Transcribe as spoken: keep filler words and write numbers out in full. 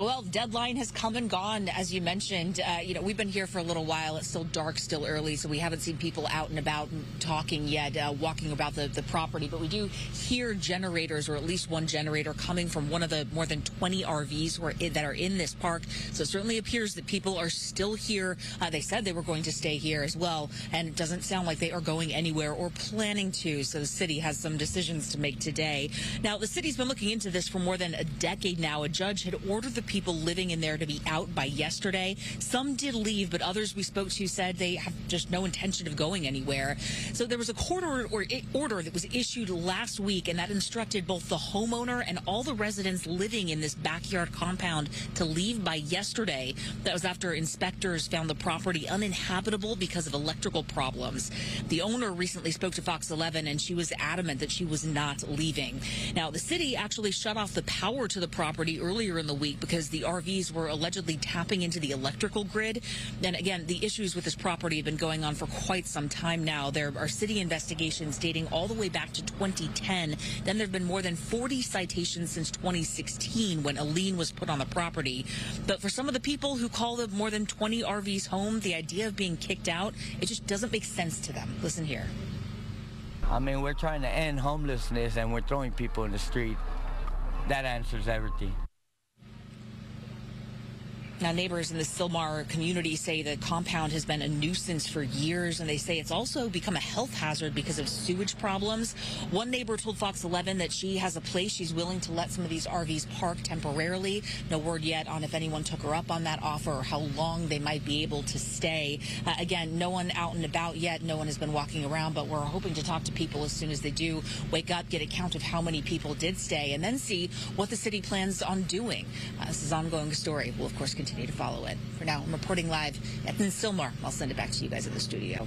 Well, deadline has come and gone, as you mentioned. Uh, you know, we've been here for a little while. It's still dark, still early, so we haven't seen people out and about and talking yet, uh, walking about the, the property. But we do hear generators, or at least one generator, coming from one of the more than twenty R Vs who are in, that are in this park. So it certainly appears that people are still here. Uh, they said they were going to stay here as well, and it doesn't sound like they are going anywhere or planning to. So the city has some decisions to make today. Now, the city's been looking into this for more than a decade now. A judge had ordered the people living in there to be out by yesterday. Some did leave, but others we spoke to said they have just no intention of going anywhere. So there was a court order, or order that was issued last week, and that instructed both the homeowner and all the residents living in this backyard compound to leave by yesterday. That was after inspectors found the property uninhabitable because of electrical problems. The owner recently spoke to Fox eleven, and she was adamant that she was not leaving. Now, the city actually shut off the power to the property earlier in the week because the R Vs were allegedly tapping into the electrical grid. And again, the issues with this property have been going on for quite some time now. There are city investigations dating all the way back to twenty ten. Then there have been more than forty citations since twenty sixteen, when a lien was put on the property. But for some of the people who call the more than twenty R Vs home, the idea of being kicked out, it just doesn't make sense to them. Listen here. I mean, we're trying to end homelessness, and we're throwing people in the street. That answers everything. Now, neighbors in the Sylmar community say the compound has been a nuisance for years, and they say it's also become a health hazard because of sewage problems. One neighbor told Fox eleven that she has a place she's willing to let some of these R Vs park temporarily. No word yet on if anyone took her up on that offer or how long they might be able to stay. Uh, again, no one out and about yet. No one has been walking around, but we're hoping to talk to people as soon as they do wake up, get a count of how many people did stay, and then see what the city plans on doing. Uh, this is an ongoing story. We'll, of course, continue to follow it. For now, I'm reporting live at Sylmar. I'll send it back to you guys in the studio.